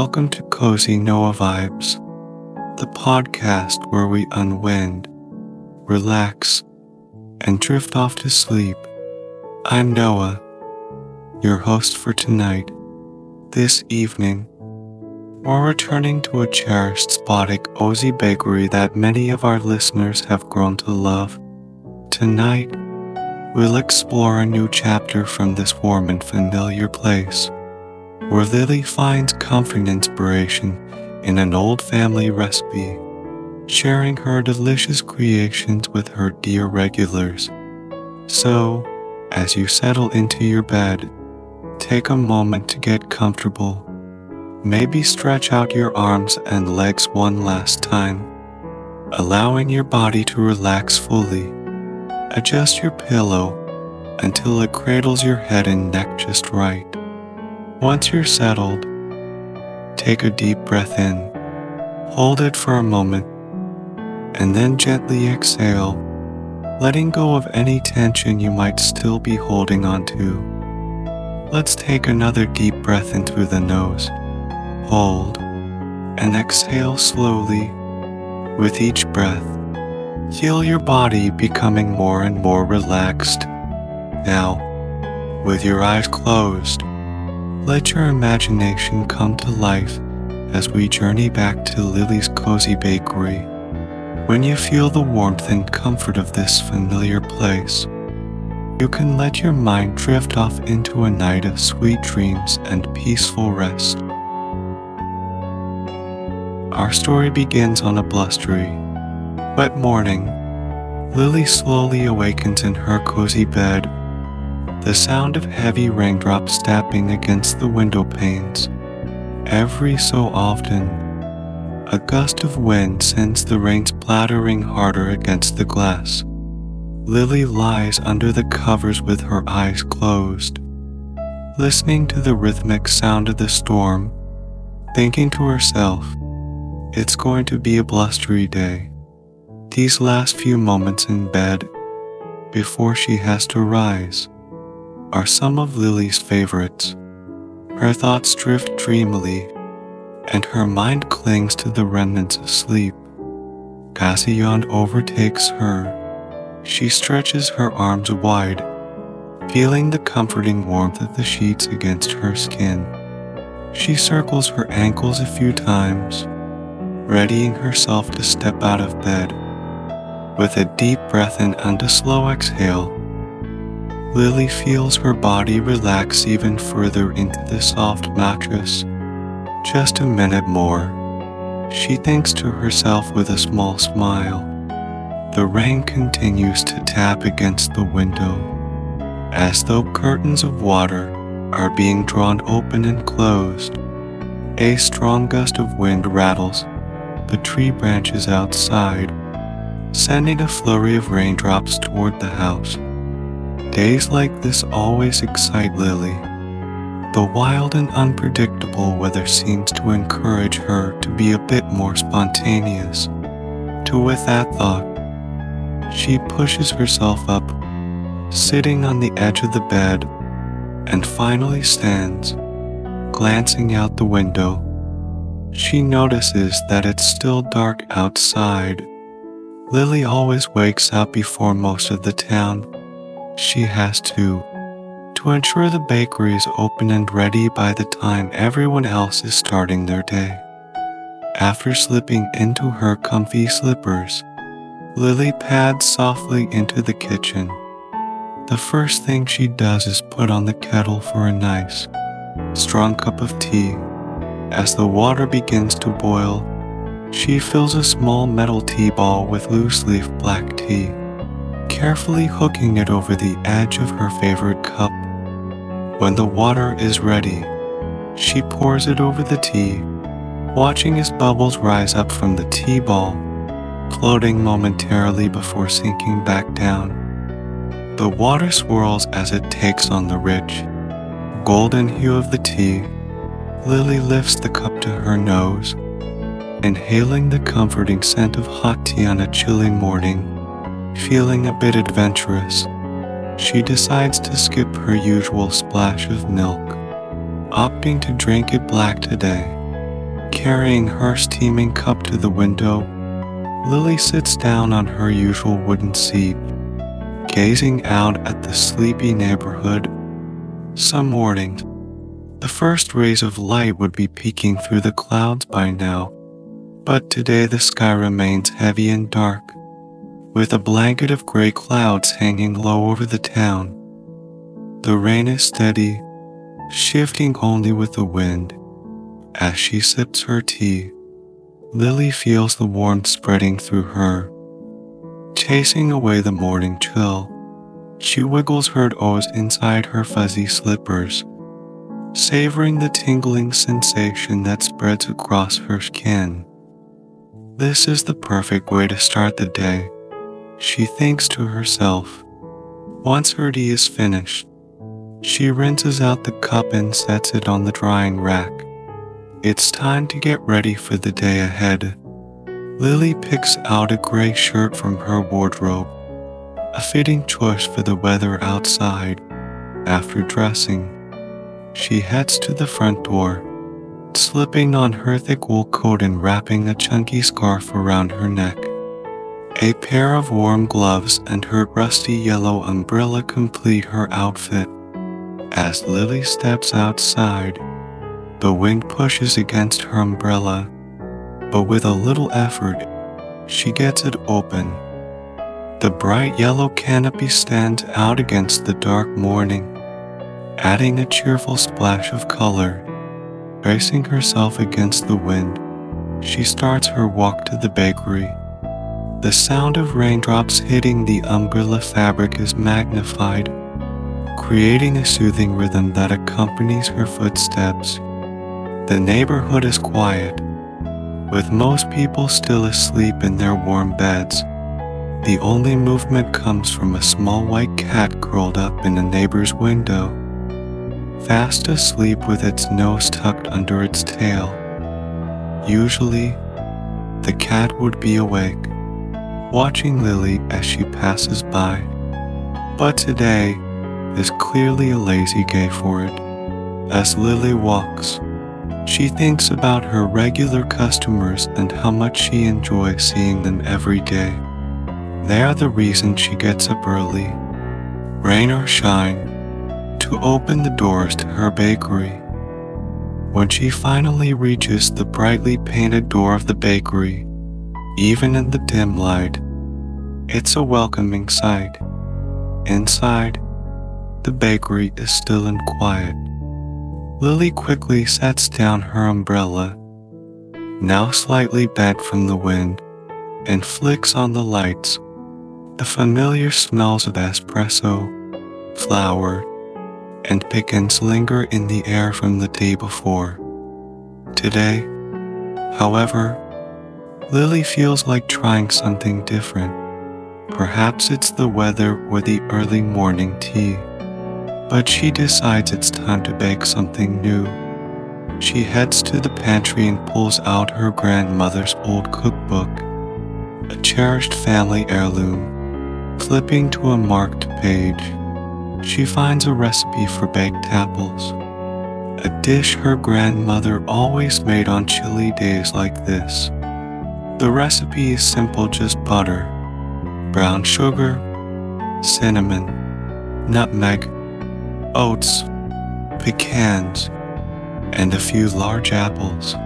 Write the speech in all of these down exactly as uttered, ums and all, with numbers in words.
Welcome to Cozy Noah Vibes, the podcast where we unwind, relax, and drift off to sleep. I'm Noah, your host for tonight, this evening. We're returning to a cherished spot at Cozy Bakery that many of our listeners have grown to love. Tonight, we'll explore a new chapter from this warm and familiar place, where Lily finds comfort and inspiration in an old family recipe, sharing her delicious creations with her dear regulars. So, as you settle into your bed, take a moment to get comfortable. Maybe stretch out your arms and legs one last time, allowing your body to relax fully. Adjust your pillow until it cradles your head and neck just right. Once you're settled, take a deep breath in, hold it for a moment, and then gently exhale, letting go of any tension you might still be holding on to. Let's take another deep breath in through the nose. Hold, and exhale slowly. With each breath, feel your body becoming more and more relaxed. Now, with your eyes closed, let your imagination come to life as we journey back to Lily's Cozy Bakery. When you feel the warmth and comfort of this familiar place, you can let your mind drift off into a night of sweet dreams and peaceful rest. Our story begins on a blustery, wet morning. Lily slowly awakens in her cozy bed, the sound of heavy raindrops tapping against the window panes. Every so often, a gust of wind sends the rain splattering harder against the glass. Lily lies under the covers with her eyes closed, listening to the rhythmic sound of the storm, thinking to herself, "It's going to be a blustery day." These last few moments in bed, before she has to rise, are some of Lily's favorites. Her thoughts drift dreamily, and her mind clings to the remnants of sleep. As a yawn overtakes her, she stretches her arms wide, feeling the comforting warmth of the sheets against her skin. She circles her ankles a few times, readying herself to step out of bed. With a deep breath in and a slow exhale, Lily feels her body relax even further into the soft mattress. Just a minute more, she thinks to herself with a small smile. The rain continues to tap against the window, as though curtains of water are being drawn open and closed. A strong gust of wind rattles the tree branches outside, sending a flurry of raindrops toward the house. Days like this always excite Lily. The wild and unpredictable weather seems to encourage her to be a bit more spontaneous. So with that thought, she pushes herself up, sitting on the edge of the bed, and finally stands, glancing out the window. She notices that it's still dark outside. Lily always wakes up before most of the town. She has to, to ensure the bakery is open and ready by the time everyone else is starting their day. After slipping into her comfy slippers, Lily pads softly into the kitchen. The first thing she does is put on the kettle for a nice, strong cup of tea. As the water begins to boil, she fills a small metal tea ball with loose-leaf black tea, carefully hooking it over the edge of her favorite cup. When the water is ready, she pours it over the tea, watching as bubbles rise up from the tea ball, floating momentarily before sinking back down. The water swirls as it takes on the rich, golden hue of the tea. Lily lifts the cup to her nose, inhaling the comforting scent of hot tea on a chilly morning. Feeling a bit adventurous, she decides to skip her usual splash of milk, opting to drink it black today. Carrying her steaming cup to the window, Lily sits down on her usual wooden seat, gazing out at the sleepy neighborhood. Some mornings, the first rays of light would be peeking through the clouds by now, but today the sky remains heavy and dark, with a blanket of gray clouds hanging low over the town. The rain is steady, shifting only with the wind. As she sips her tea, Lily feels the warmth spreading through her, chasing away the morning chill. She wiggles her toes inside her fuzzy slippers, savoring the tingling sensation that spreads across her skin. This is the perfect way to start the day, she thinks to herself. Once her tea is finished, she rinses out the cup and sets it on the drying rack. It's time to get ready for the day ahead. Lily picks out a gray shirt from her wardrobe, a fitting choice for the weather outside. After dressing, she heads to the front door, slipping on her thick wool coat and wrapping a chunky scarf around her neck. A pair of warm gloves and her rusty yellow umbrella complete her outfit. As Lily steps outside, the wind pushes against her umbrella, but with a little effort, she gets it open. The bright yellow canopy stands out against the dark morning, adding a cheerful splash of color. Bracing herself against the wind, she starts her walk to the bakery. The sound of raindrops hitting the umbrella fabric is magnified, creating a soothing rhythm that accompanies her footsteps. The neighborhood is quiet, with most people still asleep in their warm beds. The only movement comes from a small white cat curled up in a neighbor's window, fast asleep with its nose tucked under its tail. Usually, the cat would be awake, watching Lily as she passes by, but today is clearly a lazy day for it. As Lily walks, she thinks about her regular customers and how much she enjoys seeing them every day. They are the reason she gets up early, rain or shine, to open the doors to her bakery. When she finally reaches the brightly painted door of the bakery, even in the dim light, it's a welcoming sight. Inside, the bakery is still and quiet. Lily quickly sets down her umbrella, now slightly bent from the wind, and flicks on the lights. The familiar smells of espresso, flour, and pickings linger in the air from the day before. Today, however, Lily feels like trying something different. Perhaps it's the weather or the early morning tea. But she decides it's time to bake something new. She heads to the pantry and pulls out her grandmother's old cookbook, a cherished family heirloom. Flipping to a marked page, she finds a recipe for baked apples, a dish her grandmother always made on chilly days like this. The recipe is simple: just butter, brown sugar, cinnamon, nutmeg, oats, pecans, and a few large apples.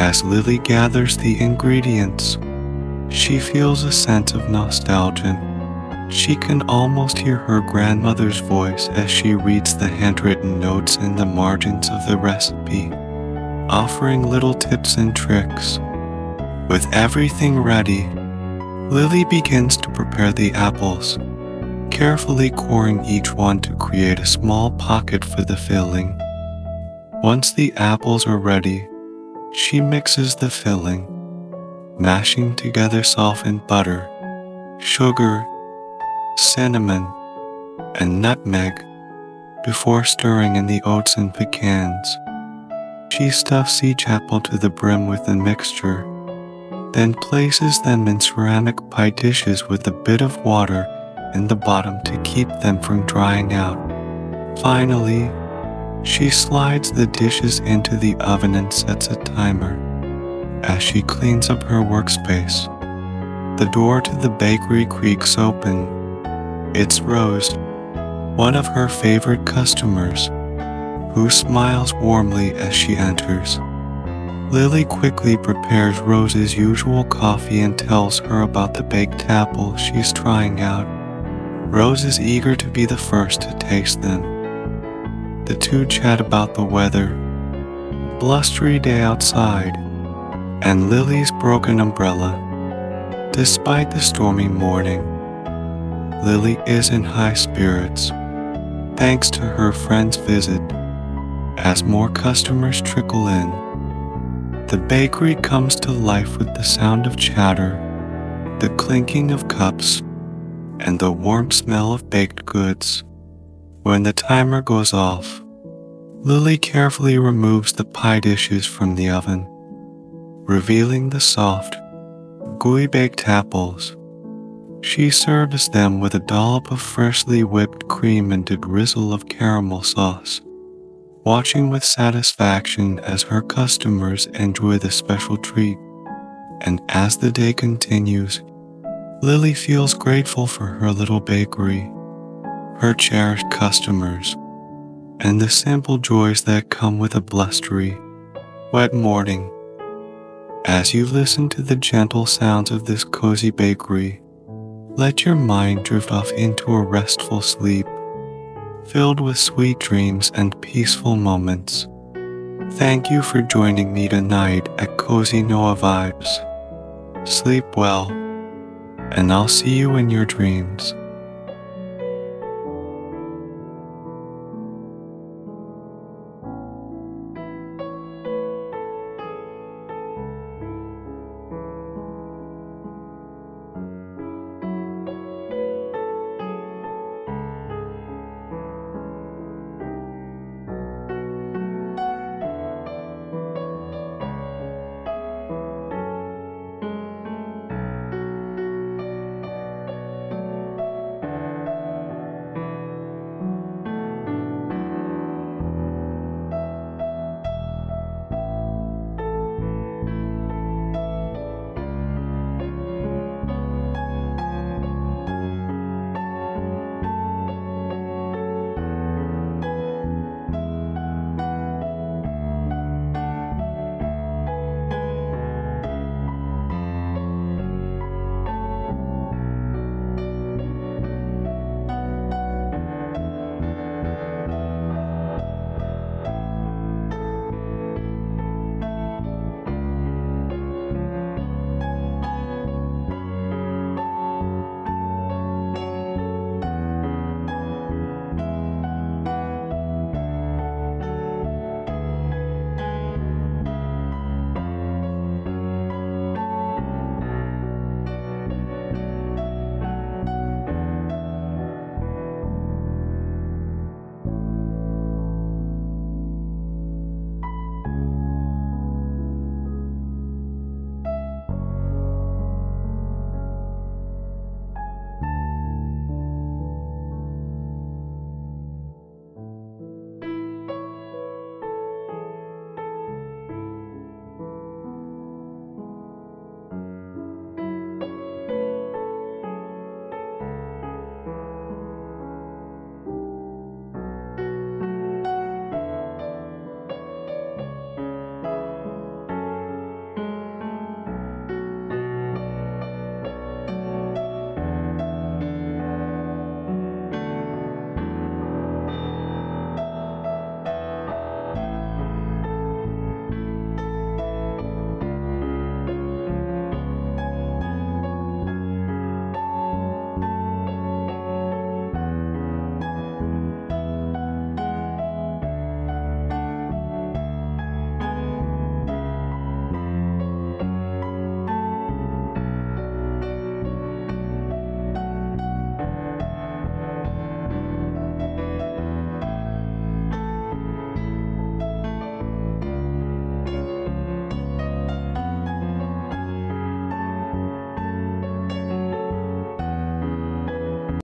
As Lily gathers the ingredients, she feels a sense of nostalgia. She can almost hear her grandmother's voice as she reads the handwritten notes in the margins of the recipe, offering little tips and tricks. With everything ready, Lily begins to prepare the apples, carefully coring each one to create a small pocket for the filling. Once the apples are ready, she mixes the filling, mashing together softened butter, sugar, cinnamon, and nutmeg, before stirring in the oats and pecans. She stuffs each apple to the brim with the mixture, then places them in ceramic pie dishes with a bit of water in the bottom to keep them from drying out. Finally, She slides the dishes into the oven and sets a timer. As she cleans up her workspace, the door to the bakery creaks open. It's Rose, one of her favorite customers, who smiles warmly as she enters. Lily quickly prepares Rose's usual coffee and tells her about the baked apple she's trying out. Rose is eager to be the first to taste them. The two chat about the weather, blustery day outside, and Lily's broken umbrella. Despite the stormy morning, Lily is in high spirits, thanks to her friend's visit. As more customers trickle in, the bakery comes to life with the sound of chatter, the clinking of cups, and the warm smell of baked goods. When the timer goes off, Lily carefully removes the pie dishes from the oven, revealing the soft, gooey baked apples. She serves them with a dollop of freshly whipped cream and a drizzle of caramel sauce, watching with satisfaction as her customers enjoy the special treat. And as the day continues, Lily feels grateful for her little bakery, her cherished customers, and the simple joys that come with a blustery, wet morning. As you listen to the gentle sounds of this cozy bakery, let your mind drift off into a restful sleep, filled with sweet dreams and peaceful moments. Thank you for joining me tonight at Cozy Noah Vibes. Sleep well, and I'll see you in your dreams.